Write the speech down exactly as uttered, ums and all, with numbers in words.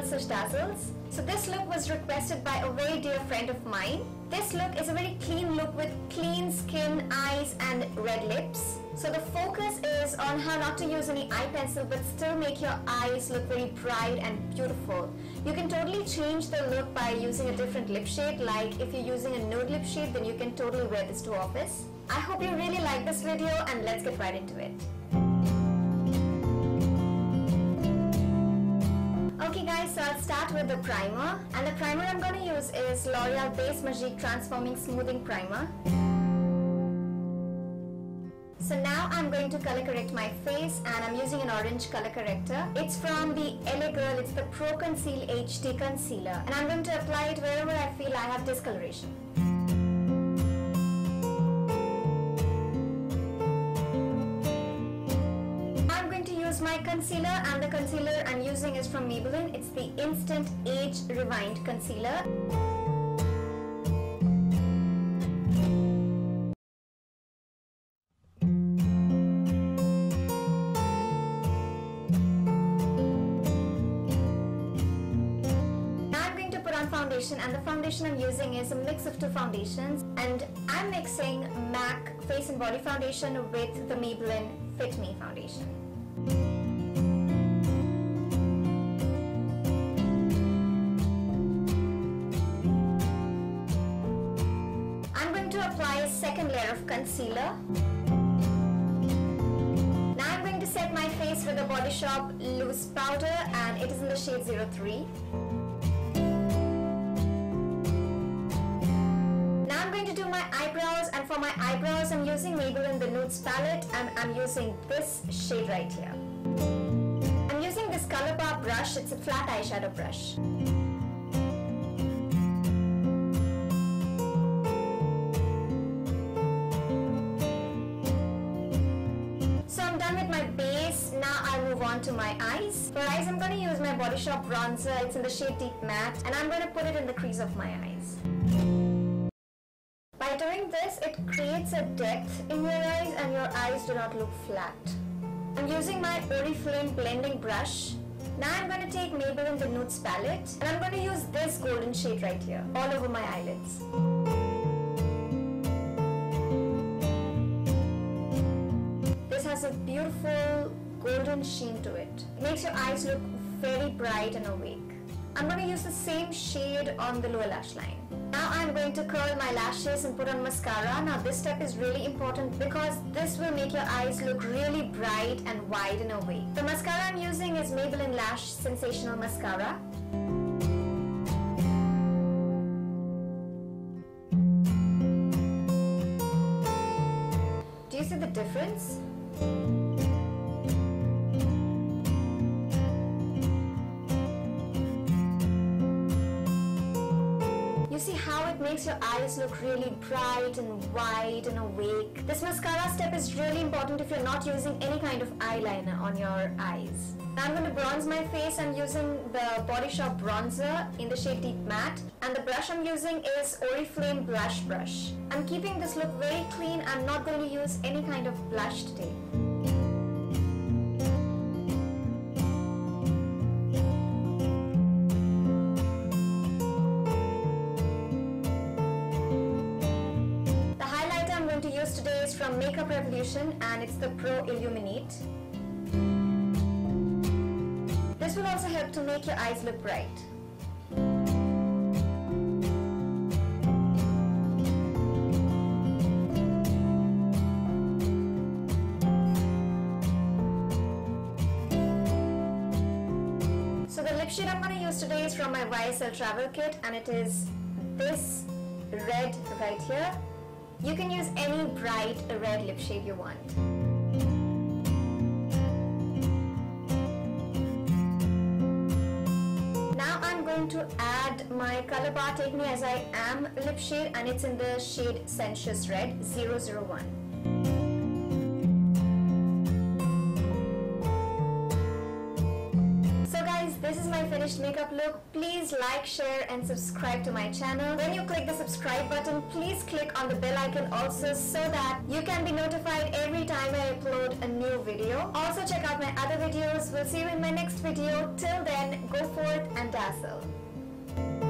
L'Oreal SUSH Dazzles. So this look was requested by a very dear friend of mine. This look is a very clean look with clean skin, eyes and red lips. So the focus is on how not to use any eye pencil but still make your eyes look very bright and beautiful. You can totally change the look by using a different lip shade, like if you're using a nude lip shade then you can totally wear this to office. I hope you really like this video and let's get right into it. Okay guys, so I'll start with the primer, and the primer I'm going to use is L'Oreal Base Magique Transforming Smoothing Primer. So now I'm going to color correct my face and I'm using an orange color corrector. It's from the L A Girl, it's the Pro Conceal H D Concealer, and I'm going to apply it wherever I feel I have discoloration. My concealer, and the concealer I'm using is from Maybelline. It's the Instant Age Rewind Concealer. Now I'm going to put on foundation, and the foundation I'm using is a mix of two foundations, and I'm mixing MAC Face and Body Foundation with the Maybelline Fit Me Foundation. I'm going to apply a second layer of concealer. Now I'm going to set my face with the Body Shop loose powder, and it is in the shade zero three. Now I'm going to do my eyebrows, and for my eyebrows I'm using Maybelline The Nudes palette, and I'm using this shade right here. I'm using this ColourPop brush, it's a flat eyeshadow brush. So I'm done with my base, now I'll move on to my eyes. For eyes I'm going to use my Body Shop bronzer, it's in the shade Deep Matte, and I'm going to put it in the crease of my eyes. By doing this, it creates a depth in your eyes and your eyes do not look flat. I'm using my Oriflame blending brush. Now I'm going to take Maybelline The Nudes palette and I'm going to use this golden shade right here, all over my eyelids. This has a beautiful golden sheen to it. It makes your eyes look very bright and awake. I'm going to use the same shade on the lower lash line. Now I'm going to curl my lashes and put on mascara. Now this step is really important because this will make your eyes look really bright and wide and awake. The mascara I'm using is Maybelline Lash Sensational Mascara. Do you see the difference? See how it makes your eyes look really bright and wide and awake. This mascara step is really important if you're not using any kind of eyeliner on your eyes. Now I'm going to bronze my face. I'm using the Body Shop bronzer in the shade Deep Matte, and the brush I'm using is Oriflame Blush Brush. I'm keeping this look very clean. I'm not going to use any kind of blush today. Today is from Makeup Revolution and it's the Pro Illuminate. This will also help to make your eyes look bright. So the lip shade I'm going to use today is from my Y S L travel kit and it is this red right here. You can use any bright red lip shade you want. Now I'm going to add my Colorbar Take Me As I Am lip shade and it's in the shade Sensuous Red zero zero one. This is my finished makeup look. Please like, share and subscribe to my channel. When you click the subscribe button, please click on the bell icon also so that you can be notified every time I upload a new video. Also check out my other videos. We'll see you in my next video. Till then, go forth and dazzle.